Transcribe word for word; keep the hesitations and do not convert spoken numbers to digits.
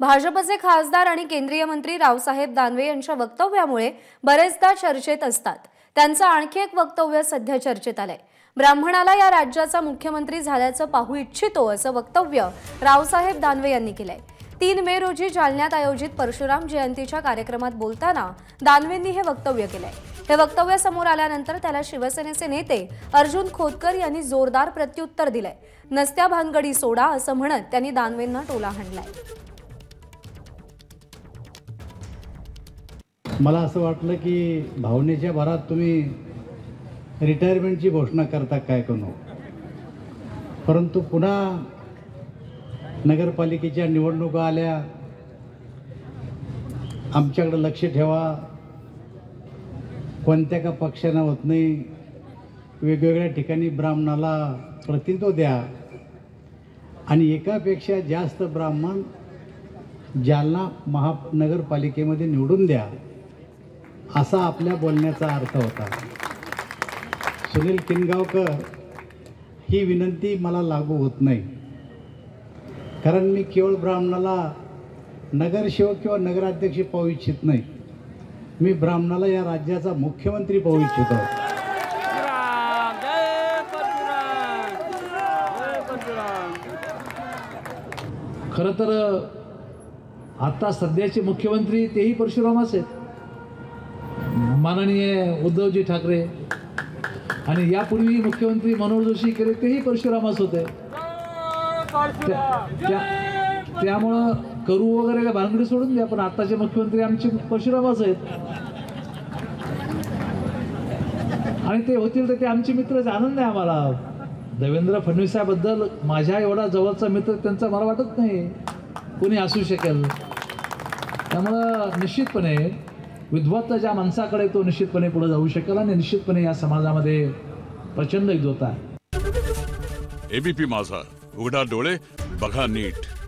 भाजपचे खासदार आणि केंद्रीय मंत्री रावसाहेब दानवे यांच्या वक्तव्यामुळे बरेचदा चर्चेत असतात। त्यांचा आणखी एक वक्तव्य सध्या चर्चेत आले। ब्राह्मणाला या राज्याचा मुख्यमंत्री झाल्याचं पाहू इच्छितो असं वक्तव्य रावसाहेब दानवे यांनी केले। तीन मे रोजी जालन्यात आयोजित परशुराम जयंतीच्या कार्यक्रमात बोलताना दानवेंनी हे वक्तव्य केले। हे वक्तव्य समोर आल्यानंतर त्याला शिवसेनेचे नेते अर्जुन खोतकर यांनी जोरदार प्रत्युत्तर दिले। नसत्या भानगडी सोडा असं म्हणत त्यांनी दानवेंना टोला हाणलाय। मला असं वाटलं की भावनेच्या भरात तुम्ही रिटायरमेंटची घोषणा करता काय करू, परंतु पुन्हा नगरपालिकेच्या निवडणुका आल्या, आमच्याकडे लक्ष ठेवा, कोणत्या का पक्षांना होत नाही, वेगवेगळ्या ठिकाणी ब्राह्मणाला प्रतिनिधित्व द्या आणि एकापेक्षा जास्त ब्राह्मण जालना महानगरपालिकेमध्ये निवडून द्या असा आपल्या बोलण्याचा अर्थ होता। सुनील तिंगावकर ही विनंती मला लागू होत नाही, कारण मी केवळ ब्राह्मणाला नगरसेवक किंवा नगराध्यक्ष पाहू इच्छित नाही, मी ब्राह्मणाला या राज्याचा मुख्यमंत्री पाहू इच्छितो। खरं तर आता सध्याचे मुख्यमंत्री तेही परशुरामच आहेत, माननीय उद्धवजी ठाकरे, आणि यापूर्वी मुख्यमंत्री मनोहर जोशी केले तेही परशुरामच होते। त्यामुळं करू वगैरे भानगडी सोडून द्या, पण आताचे मुख्यमंत्री आमचे परशुरामच आहेत आणि ते होतील तर ते आमचे मित्रच। आनंद आहे आम्हाला देवेंद्र फडणवीसाबद्दल, माझ्या एवढा जवळचा मित्र त्यांचा मला वाटत नाही कोणी असू शकेल। त्यामुळं निश्चितपणे विद्वत्ता ज्या माणसाकडे तो निश्चितपणे पुढे जाऊ शकेल आणि निश्चितपणे या समाजामध्ये प्रचंड एकजोत आहे। एबीपी माझा, उघडा डोळे बघा नीट।